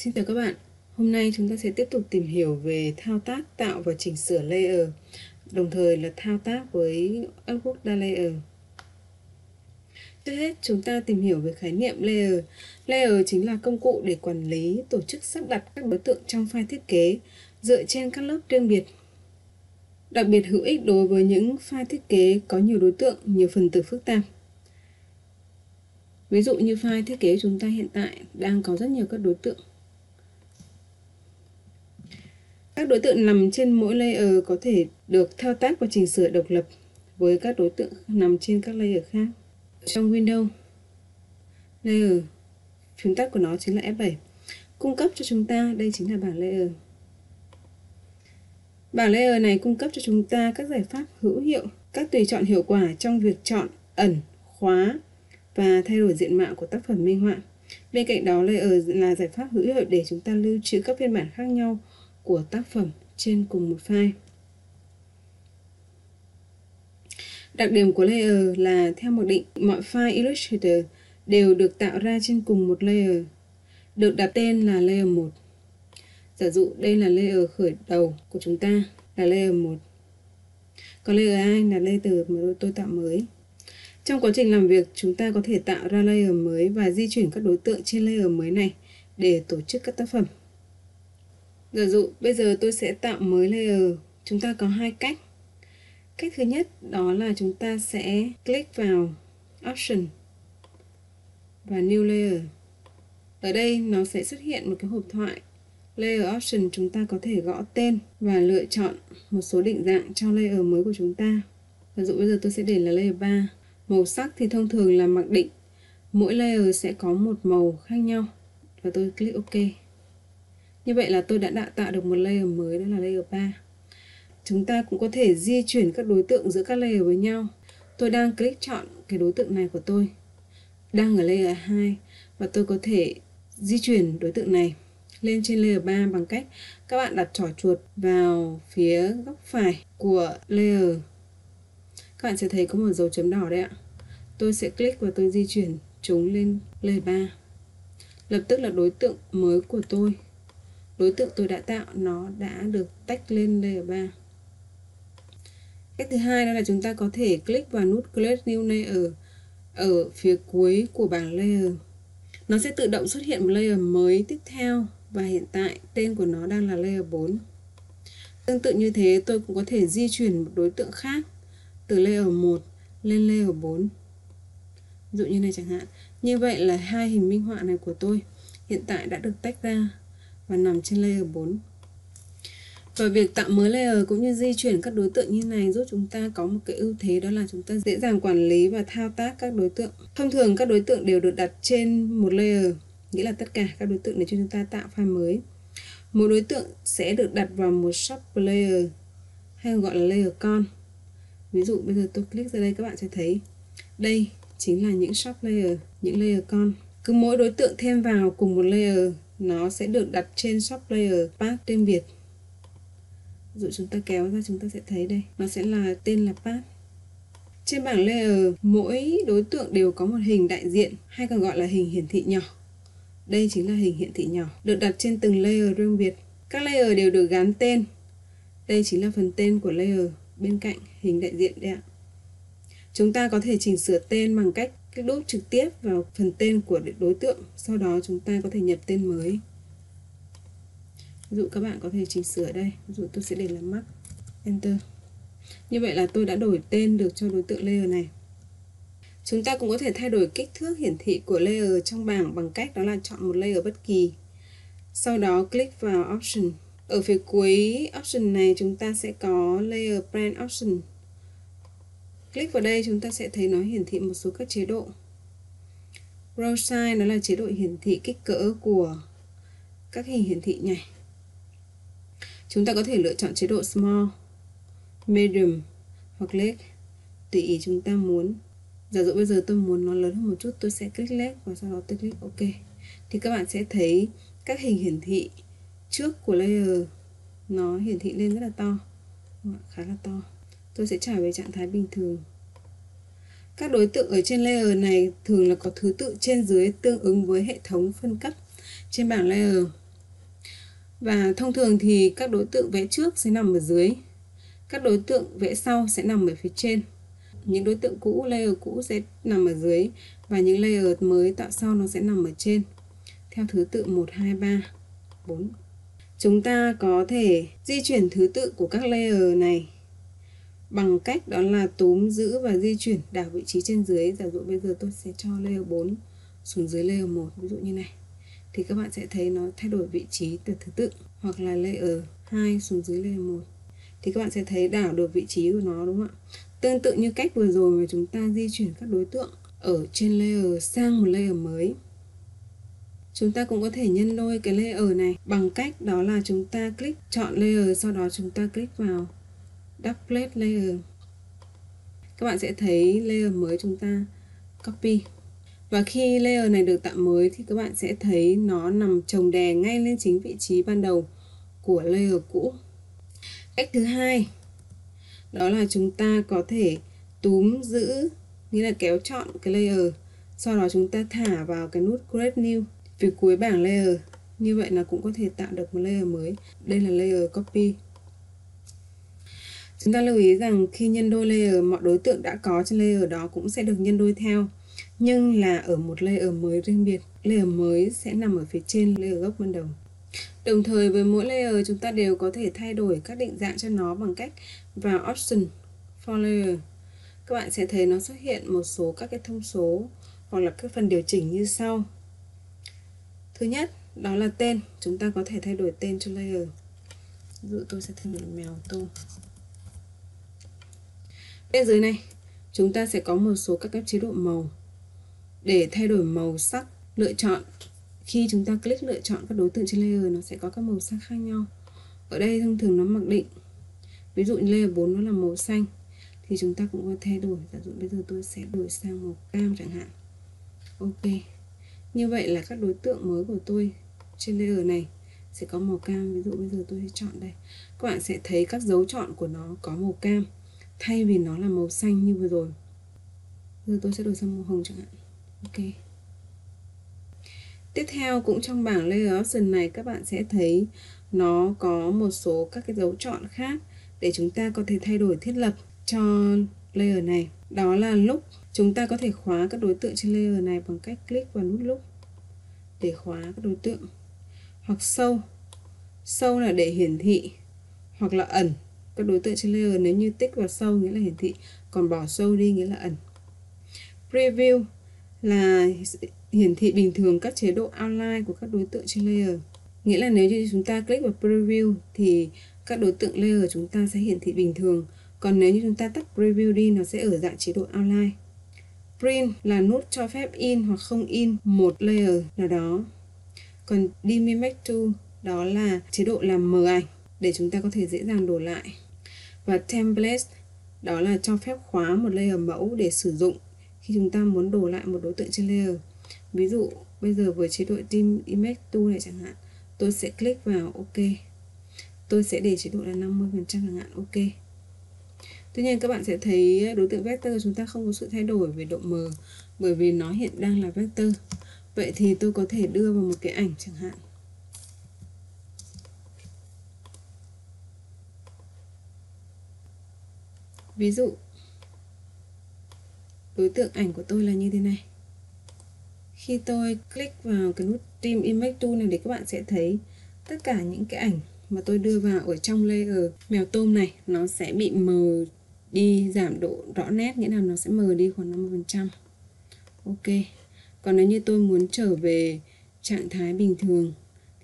Xin chào các bạn, hôm nay chúng ta sẽ tiếp tục tìm hiểu về thao tác tạo và chỉnh sửa layer, đồng thời là thao tác với Upwork Data Layer. Trước hết, chúng ta tìm hiểu về khái niệm layer. Layer chính là công cụ để quản lý, tổ chức, sắp đặt các đối tượng trong file thiết kế dựa trên các lớp riêng biệt. Đặc biệt hữu ích đối với những file thiết kế có nhiều đối tượng, nhiều phần tử phức tạp. Ví dụ như file thiết kế chúng ta hiện tại đang có rất nhiều các đối tượng. Các đối tượng nằm trên mỗi layer có thể được thao tác và chỉnh sửa độc lập với các đối tượng nằm trên các layer khác. Trong Windows, layer phím tắt của nó chính là F7, cung cấp cho chúng ta đây chính là bảng layer. Bảng layer này cung cấp cho chúng ta các giải pháp hữu hiệu, các tùy chọn hiệu quả trong việc chọn, ẩn, khóa và thay đổi diện mạo của tác phẩm minh họa. Bên cạnh đó, layer là giải pháp hữu hiệu để chúng ta lưu trữ các phiên bản khác nhau của tác phẩm trên cùng một file. Đặc điểm của layer là theo mặc định, mọi file Illustrator đều được tạo ra trên cùng một layer, được đặt tên là layer 1. Giả dụ đây là layer khởi đầu của chúng ta là layer 1. Còn layer 2 là layer mà tôi tạo mới. Trong quá trình làm việc, chúng ta có thể tạo ra layer mới và di chuyển các đối tượng trên layer mới này để tổ chức các tác phẩm. Giả dụ, bây giờ tôi sẽ tạo mới layer. Chúng ta có hai cách. Cách thứ nhất đó là chúng ta sẽ click vào Option và New Layer. Ở đây nó sẽ xuất hiện một cái hộp thoại Layer Option. Chúng ta có thể gõ tên và lựa chọn một số định dạng cho layer mới của chúng ta. Giả dụ bây giờ tôi sẽ để là Layer 3. Màu sắc thì thông thường là mặc định. Mỗi layer sẽ có một màu khác nhau. Và tôi click OK. Như vậy là tôi đã tạo được một layer mới, đó là layer 3. Chúng ta cũng có thể di chuyển các đối tượng giữa các layer với nhau. Tôi đang click chọn cái đối tượng này của tôi, đang ở layer 2. Và tôi có thể di chuyển đối tượng này lên trên layer 3 bằng cách các bạn đặt trỏ chuột vào phía góc phải của layer. Các bạn sẽ thấy có một dấu chấm đỏ đấy ạ. Tôi sẽ click và tôi di chuyển chúng lên layer 3. Lập tức là đối tượng mới của tôi, đối tượng tôi đã tạo, nó đã được tách lên layer 3. Cách thứ hai đó là chúng ta có thể click vào nút Create New Layer ở phía cuối của bảng layer. Nó sẽ tự động xuất hiện một layer mới tiếp theo và hiện tại tên của nó đang là layer 4. Tương tự như thế, tôi cũng có thể di chuyển một đối tượng khác từ layer 1 lên layer 4. Ví dụ như này chẳng hạn. Như vậy là hai hình minh họa này của tôi hiện tại đã được tách ra và nằm trên layer 4. Và việc tạo mới layer cũng như di chuyển các đối tượng như này giúp chúng ta có một cái ưu thế, đó là chúng ta dễ dàng quản lý và thao tác các đối tượng. Thông thường các đối tượng đều được đặt trên một layer, nghĩa là tất cả các đối tượng để cho chúng ta tạo file mới. Mỗi đối tượng sẽ được đặt vào một sub layer hay gọi là layer con. Ví dụ bây giờ tôi click ra đây, các bạn sẽ thấy đây chính là những sub layer, những layer con. Cứ mỗi đối tượng thêm vào cùng một layer, nó sẽ được đặt trên sub layer path riêng biệt. Ví dụ chúng ta kéo ra, chúng ta sẽ thấy đây, nó sẽ là tên là path. Trên bảng layer, mỗi đối tượng đều có một hình đại diện hay còn gọi là hình hiển thị nhỏ. Đây chính là hình hiển thị nhỏ được đặt trên từng layer riêng biệt. Các layer đều được gắn tên. Đây chính là phần tên của layer bên cạnh hình đại diện đây ạ. Chúng ta có thể chỉnh sửa tên bằng cách đúp trực tiếp vào phần tên của đối tượng, sau đó chúng ta có thể nhập tên mới. Ví dụ các bạn có thể chỉnh sửa đây, ví dụ tôi sẽ để là Max, Enter. Như vậy là tôi đã đổi tên được cho đối tượng layer này. Chúng ta cũng có thể thay đổi kích thước hiển thị của layer trong bảng bằng cách đó là chọn một layer bất kỳ, sau đó click vào Option. Ở phía cuối Option này chúng ta sẽ có Layer Brand Option. Click vào đây chúng ta sẽ thấy nó hiển thị một số các chế độ. Row Size nó là chế độ hiển thị kích cỡ của các hình hiển thị nhảy. Chúng ta có thể lựa chọn chế độ Small, Medium hoặc Large tùy ý chúng ta muốn. Giả dụ bây giờ tôi muốn nó lớn hơn một chút, tôi sẽ click Large và sau đó tôi click OK. Thì các bạn sẽ thấy các hình hiển thị trước của layer nó hiển thị lên rất là to, khá là to. Tôi sẽ trả về trạng thái bình thường. Các đối tượng ở trên layer này thường là có thứ tự trên dưới tương ứng với hệ thống phân cấp trên bảng layer. Và thông thường thì các đối tượng vẽ trước sẽ nằm ở dưới, các đối tượng vẽ sau sẽ nằm ở phía trên. Những đối tượng cũ, layer cũ sẽ nằm ở dưới và những layer mới tạo sau nó sẽ nằm ở trên, theo thứ tự 1, 2, 3, 4. Chúng ta có thể di chuyển thứ tự của các layer này bằng cách đó là túm giữ và di chuyển đảo vị trí trên dưới. Giả dụ bây giờ tôi sẽ cho layer 4 xuống dưới layer 1, ví dụ như này. Thì các bạn sẽ thấy nó thay đổi vị trí từ thứ tự, hoặc là layer 2 xuống dưới layer 1. Thì các bạn sẽ thấy đảo được vị trí của nó, đúng không ạ? Tương tự như cách vừa rồi mà chúng ta di chuyển các đối tượng ở trên layer sang một layer mới. Chúng ta cũng có thể nhân đôi cái layer này bằng cách đó là chúng ta click chọn layer, sau đó chúng ta click vào duplicate layer. Các bạn sẽ thấy layer mới chúng ta copy. Và khi layer này được tạo mới thì các bạn sẽ thấy nó nằm chồng đè ngay lên chính vị trí ban đầu của layer cũ. Cách thứ hai đó là chúng ta có thể túm giữ, nghĩa là kéo chọn cái layer, sau đó chúng ta thả vào cái nút Create New phía cuối bảng layer. Như vậy là cũng có thể tạo được một layer mới. Đây là layer copy. Chúng ta lưu ý rằng khi nhân đôi layer, mọi đối tượng đã có trên layer đó cũng sẽ được nhân đôi theo, nhưng là ở một layer mới riêng biệt. Layer mới sẽ nằm ở phía trên layer gốc ban đầu. Đồng thời với mỗi layer chúng ta đều có thể thay đổi các định dạng cho nó bằng cách vào Option for Layer. Các bạn sẽ thấy nó xuất hiện một số các cái thông số hoặc là các phần điều chỉnh như sau. Thứ nhất đó là tên. Chúng ta có thể thay đổi tên cho layer. Ví dụ tôi sẽ thay đổi mèo tô. Bên dưới này chúng ta sẽ có một số các cái chế độ màu để thay đổi màu sắc lựa chọn. Khi chúng ta click lựa chọn các đối tượng trên layer, nó sẽ có các màu sắc khác nhau. Ở đây thông thường nó mặc định. Ví dụ layer 4 nó là màu xanh thì chúng ta cũng có thay đổi. Giả dụ bây giờ tôi sẽ đổi sang màu cam chẳng hạn. Ok. Như vậy là các đối tượng mới của tôi trên layer này sẽ có màu cam. Ví dụ bây giờ tôi chọn đây. Các bạn sẽ thấy các dấu chọn của nó có màu cam thay vì nó là màu xanh như vừa rồi. Bây giờ tôi sẽ đổi sang màu hồng chẳng hạn. Ok. Tiếp theo cũng trong bảng Layer Option này các bạn sẽ thấy nó có một số các cái dấu chọn khác để chúng ta có thể thay đổi thiết lập cho layer này. Đó là Look. Chúng ta có thể khóa các đối tượng trên layer này bằng cách click vào nút Look để khóa các đối tượng. Hoặc Show. Show là để hiển thị hoặc là ẩn các đối tượng trên layer. Nếu như tích vào Show nghĩa là hiển thị, còn bỏ Show đi nghĩa là ẩn. Preview là hiển thị bình thường các chế độ outline của các đối tượng trên layer. Nghĩa là nếu như chúng ta click vào preview thì các đối tượng layer của chúng ta sẽ hiển thị bình thường. Còn nếu như chúng ta tắt preview đi, nó sẽ ở dạng chế độ outline. Print là nút cho phép in hoặc không in một layer nào đó. Còn Dimimax Tool đó là chế độ làm mờ ảnh để chúng ta có thể dễ dàng đổ lại. Và Template đó là cho phép khóa một layer mẫu để sử dụng khi chúng ta muốn đổ lại một đối tượng trên layer. Ví dụ bây giờ với chế độ Dimimax Tool này chẳng hạn, tôi sẽ click vào OK. Tôi sẽ để chế độ là 50% chẳng hạn, OK. Tuy nhiên các bạn sẽ thấy đối tượng vector chúng ta không có sự thay đổi về độ mờ bởi vì nó hiện đang là vector. Vậy thì tôi có thể đưa vào một cái ảnh chẳng hạn. Ví dụ đối tượng ảnh của tôi là như thế này. Khi tôi click vào cái nút Dimimax Tool này thì các bạn sẽ thấy tất cả những cái ảnh mà tôi đưa vào ở trong layer mèo tôm này nó sẽ bị mờ đi, giảm độ rõ nét, nghĩa là nó sẽ mờ đi khoảng 50%. Ok. Còn nếu như tôi muốn trở về trạng thái bình thường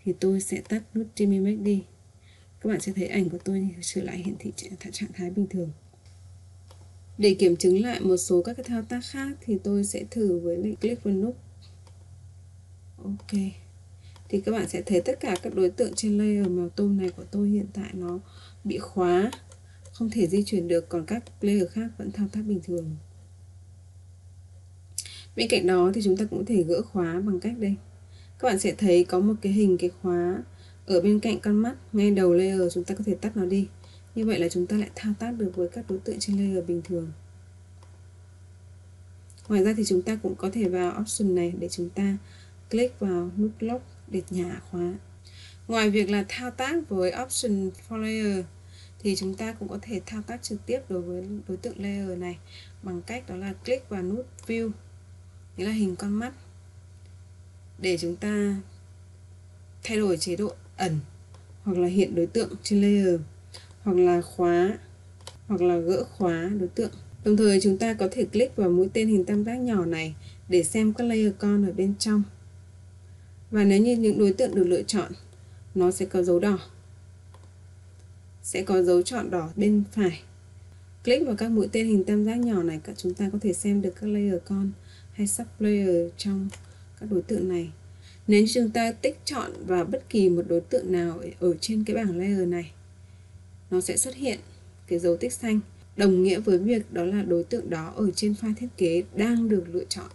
thì tôi sẽ tắt nút Dimimax đi. Các bạn sẽ thấy ảnh của tôi trở lại hiển thị trạng thái bình thường. Để kiểm chứng lại một số các cái thao tác khác thì tôi sẽ thử với lệnh click vào nút. Ok. Thì các bạn sẽ thấy tất cả các đối tượng trên layer mèo tôm này của tôi hiện tại nó bị khóa, không thể di chuyển được, còn các layer khác vẫn thao tác bình thường. Bên cạnh đó thì chúng ta cũng có thể gỡ khóa bằng cách đây. Các bạn sẽ thấy có một cái hình cái khóa ở bên cạnh con mắt, ngay đầu layer, chúng ta có thể tắt nó đi. Như vậy là chúng ta lại thao tác được với các đối tượng trên layer bình thường. Ngoài ra thì chúng ta cũng có thể vào option này để chúng ta click vào nút lock để nhả khóa. Ngoài việc là thao tác với option for layer thì chúng ta cũng có thể thao tác trực tiếp đối với đối tượng layer này bằng cách đó là click vào nút view, nghĩa là hình con mắt, để chúng ta thay đổi chế độ ẩn hoặc là hiện đối tượng trên layer, hoặc là khóa hoặc là gỡ khóa đối tượng. Đồng thời chúng ta có thể click vào mũi tên hình tam giác nhỏ này để xem các layer con ở bên trong. Và nếu như những đối tượng được lựa chọn, nó sẽ có dấu đỏ, sẽ có dấu chọn đỏ bên phải. Click vào các mũi tên hình tam giác nhỏ này, chúng ta có thể xem được các layer con hay sub layer trong các đối tượng này. Nếu như chúng ta tích chọn vào bất kỳ một đối tượng nào ở trên cái bảng layer này, nó sẽ xuất hiện cái dấu tích xanh, đồng nghĩa với việc đó là đối tượng đó ở trên file thiết kế đang được lựa chọn.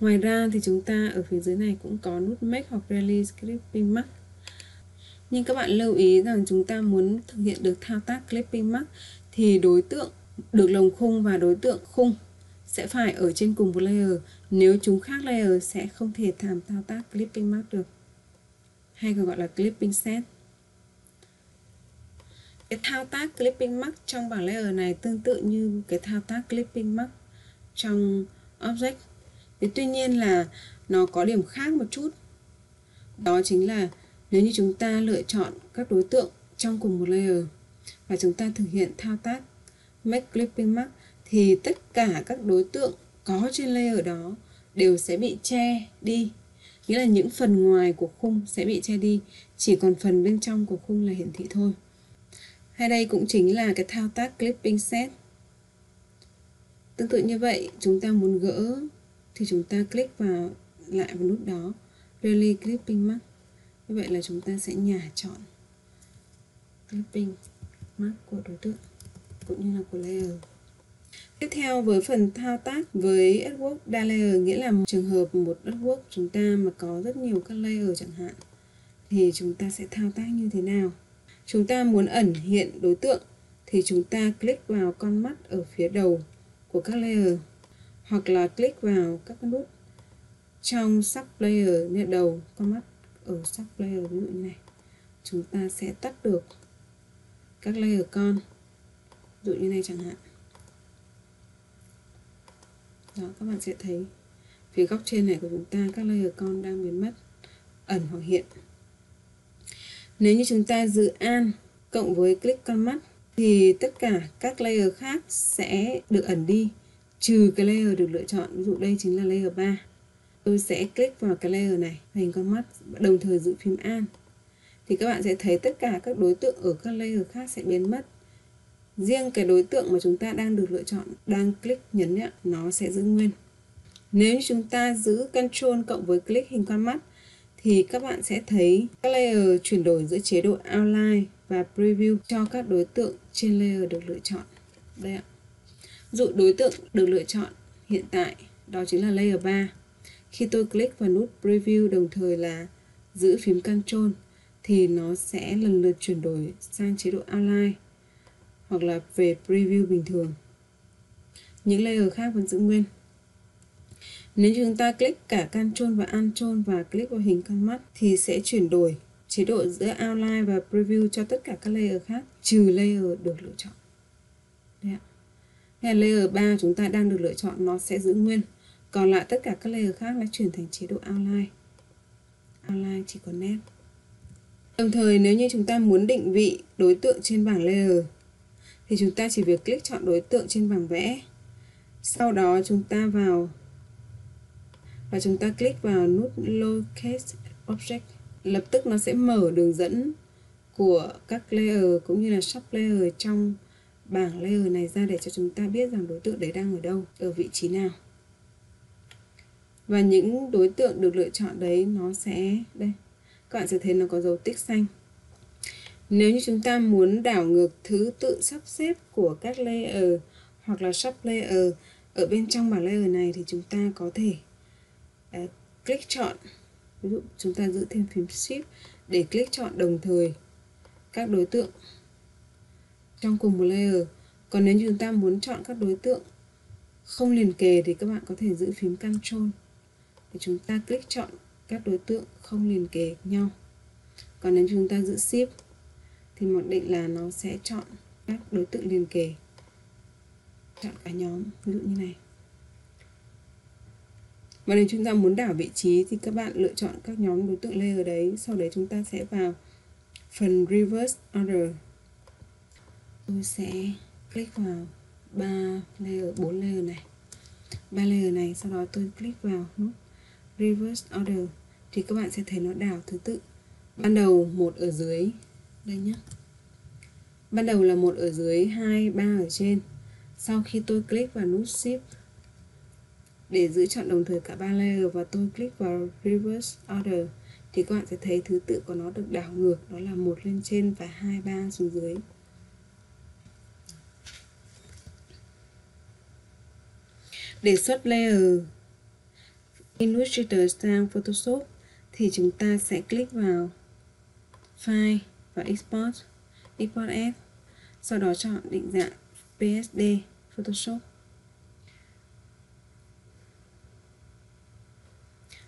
Ngoài ra thì chúng ta ở phía dưới này cũng có nút Make hoặc Release Clipping Mask. Nhưng các bạn lưu ý rằng chúng ta muốn thực hiện được thao tác Clipping Mask thì đối tượng được lồng khung và đối tượng khung sẽ phải ở trên cùng một layer. Nếu chúng khác layer sẽ không thể làm thao tác Clipping Mask được, hay còn gọi là Clipping Set. Cái thao tác Clipping Mask trong bảng layer này tương tự như cái thao tác Clipping Mask trong Object. Tuy nhiên là nó có điểm khác một chút. Đó chính là nếu như chúng ta lựa chọn các đối tượng trong cùng một layer và chúng ta thực hiện thao tác Make Clipping Mask thì tất cả các đối tượng có trên layer đó đều sẽ bị che đi. Nghĩa là những phần ngoài của khung sẽ bị che đi, chỉ còn phần bên trong của khung là hiển thị thôi. Hay đây cũng chính là cái thao tác Clipping Set. Tương tự như vậy, chúng ta muốn gỡ thì chúng ta click vào lại vào nút đó, Release Clipping Mask. Như vậy là chúng ta sẽ nhả chọn Clipping Mask của đối tượng cũng như là của layer. Tiếp theo với phần thao tác với artwork đa layer, nghĩa là trường hợp một artwork chúng ta mà có rất nhiều các layer chẳng hạn, thì chúng ta sẽ thao tác như thế nào? Chúng ta muốn ẩn hiện đối tượng thì chúng ta click vào con mắt ở phía đầu của các layer, hoặc là click vào các nút trong sub layer như đầu con mắt ở sub layer ví dụ như này. Chúng ta sẽ tắt được các layer con, ví dụ như này chẳng hạn. Đó, các bạn sẽ thấy phía góc trên này của chúng ta các layer con đang biến mất, ẩn hoặc hiện. Nếu như chúng ta giữ Alt cộng với click con mắt thì tất cả các layer khác sẽ được ẩn đi, trừ cái layer được lựa chọn. Ví dụ đây chính là layer 3. Tôi sẽ click vào cái layer này, hình con mắt, đồng thời giữ phím Alt. Thì các bạn sẽ thấy tất cả các đối tượng ở các layer khác sẽ biến mất. Riêng cái đối tượng mà chúng ta đang được lựa chọn, đang click nhấn ấy, nó sẽ giữ nguyên. Nếu như chúng ta giữ Ctrl cộng với click hình con mắt thì các bạn sẽ thấy các layer chuyển đổi giữa chế độ Outline và Preview cho các đối tượng trên layer được lựa chọn. Đây ạ. Ví dụ đối tượng được lựa chọn hiện tại đó chính là layer 3. Khi tôi click vào nút Preview đồng thời là giữ phím Ctrl thì nó sẽ lần lượt chuyển đổi sang chế độ Outline hoặc là về Preview bình thường. Những layer khác vẫn giữ nguyên. Nếu chúng ta click cả Ctrl và Alt và click vào hình con mắt thì sẽ chuyển đổi chế độ giữa Outline và Preview cho tất cả các layer khác trừ layer được lựa chọn. Đây ạ. Layer 3 chúng ta đang được lựa chọn nó sẽ giữ nguyên, còn lại tất cả các layer khác đã chuyển thành chế độ Outline. Outline chỉ còn nét. Đồng thời nếu như chúng ta muốn định vị đối tượng trên bảng layer thì chúng ta chỉ việc click chọn đối tượng trên bảng vẽ, sau đó chúng ta vào và chúng ta click vào nút Locate Object. Lập tức nó sẽ mở đường dẫn của các layer cũng như là sub layer trong bảng layer này ra để cho chúng ta biết rằng đối tượng đấy đang ở đâu, ở vị trí nào. Và những đối tượng được lựa chọn đấy nó sẽ, đây, các bạn sẽ thấy nó có dấu tích xanh. Nếu như chúng ta muốn đảo ngược thứ tự sắp xếp của các layer hoặc là sub layer ở bên trong bảng layer này thì chúng ta có thể click chọn. Ví dụ chúng ta giữ thêm phím Shift để click chọn đồng thời các đối tượng trong cùng một layer. Còn nếu như chúng ta muốn chọn các đối tượng không liền kề thì các bạn có thể giữ phím Ctrl để chúng ta click chọn các đối tượng không liền kề nhau. Còn nếu chúng ta giữ shift thì mặc định là nó sẽ chọn các đối tượng liền kề, chọn cả nhóm, ví dụ như này. Và nếu chúng ta muốn đảo vị trí thì các bạn lựa chọn các nhóm đối tượng layer ở đấy, sau đấy chúng ta sẽ vào phần reverse order. Tôi sẽ click vào 3 layer, 4 layer này, 3 layer này, sau đó tôi click vào nút reverse order thì các bạn sẽ thấy nó đảo thứ tự. Ban đầu một ở dưới đây nhé, ban đầu là một ở dưới, 2, 3 ở trên. Sau khi tôi click vào nút shift để giữ chọn đồng thời cả 3 layer và tôi click vào reverse order thì các bạn sẽ thấy thứ tự của nó được đảo ngược, đó là 1 lên trên và 2, 3 xuống dưới. Để xuất layer Illustrator sang Photoshop thì chúng ta sẽ click vào File và Export, Export As, sau đó chọn định dạng PSD Photoshop.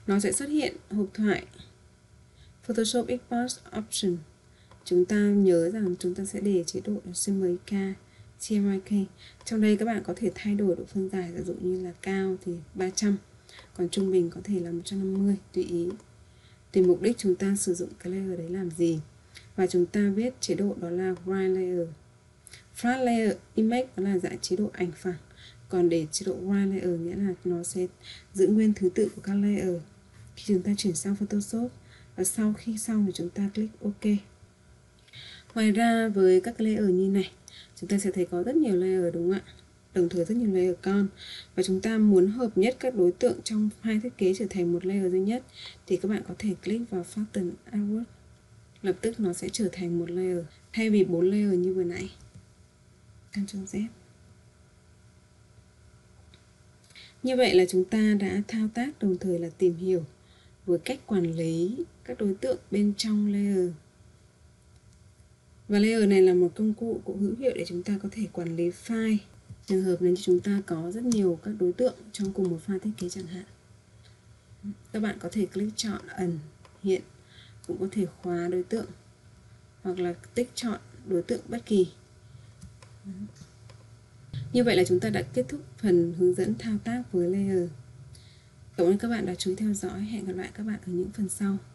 Nó sẽ xuất hiện hộp thoại Photoshop Export Option. Chúng ta nhớ rằng chúng ta sẽ để chế độ CMYK. Trong đây các bạn có thể thay đổi độ phân giải, ví dụ như là cao thì 300, còn trung bình có thể là 150, tùy ý, tùy mục đích chúng ta sử dụng cái layer đấy làm gì. Và chúng ta biết chế độ đó là Wide Layer. Flat Layer Image đó là dạng chế độ ảnh phẳng, còn để chế độ Wide Layer nghĩa là nó sẽ giữ nguyên thứ tự của các layer. Khi chúng ta chuyển sang Photoshop và sau khi xong thì chúng ta click OK. Ngoài ra với các layer như này, chúng ta sẽ thấy có rất nhiều layer đúng không ạ? Đồng thời rất nhiều layer con. Và chúng ta muốn hợp nhất các đối tượng trong hai thiết kế trở thành một layer duy nhất thì các bạn có thể click vào Flatten Outward. Lập tức nó sẽ trở thành một layer thay vì 4 layer như vừa nãy. Ctrl Z. Như vậy là chúng ta đã thao tác đồng thời là tìm hiểu với cách quản lý các đối tượng bên trong layer. Và layer này là một công cụ cũng hữu hiệu để chúng ta có thể quản lý file. Trường hợp nếu chúng ta có rất nhiều các đối tượng trong cùng một file thiết kế chẳng hạn. Các bạn có thể click chọn ẩn, hiện, cũng có thể khóa đối tượng hoặc là tích chọn đối tượng bất kỳ. Như vậy là chúng ta đã kết thúc phần hướng dẫn thao tác với layer. Cảm ơn các bạn đã chú ý theo dõi. Hẹn gặp lại các bạn ở những phần sau.